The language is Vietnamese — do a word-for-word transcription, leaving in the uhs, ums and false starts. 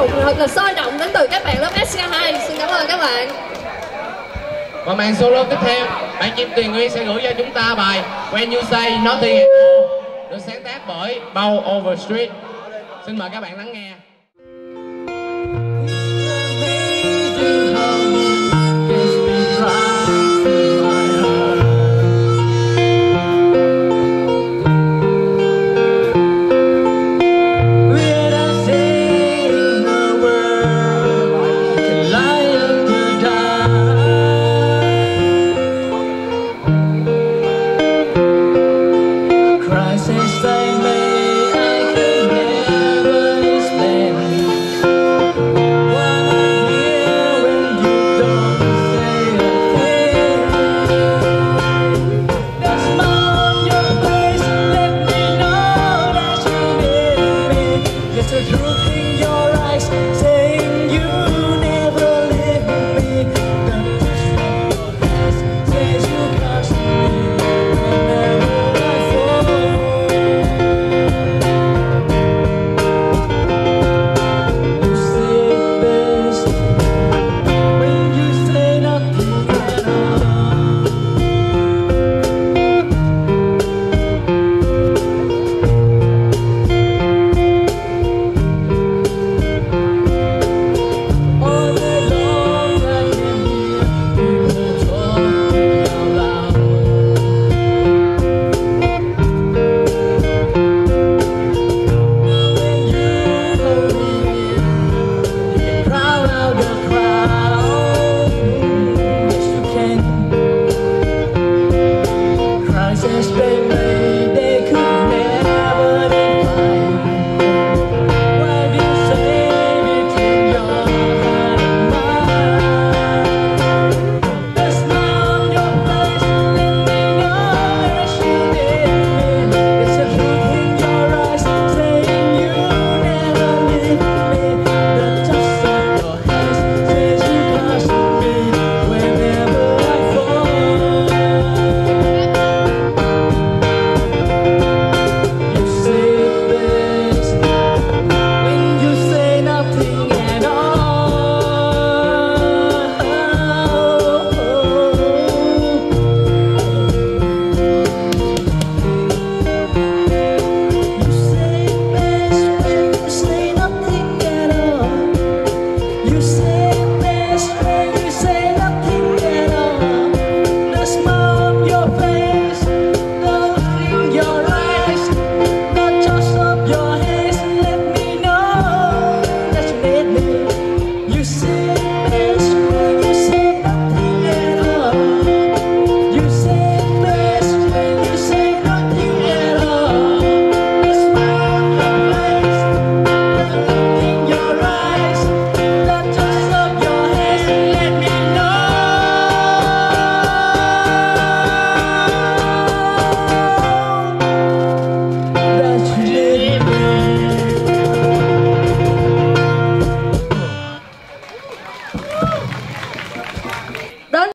một thực lực sôi động đến từ các bạn lớp ét ca hai. Xin cảm ơn các bạn. Và màn solo tiếp theo, bạn chim Tuyền Nguyên sẽ gửi cho chúng ta bài When You Say Nothing At All, được sáng tác bởi Bow Overstreet. Xin mời các bạn lắng nghe. True.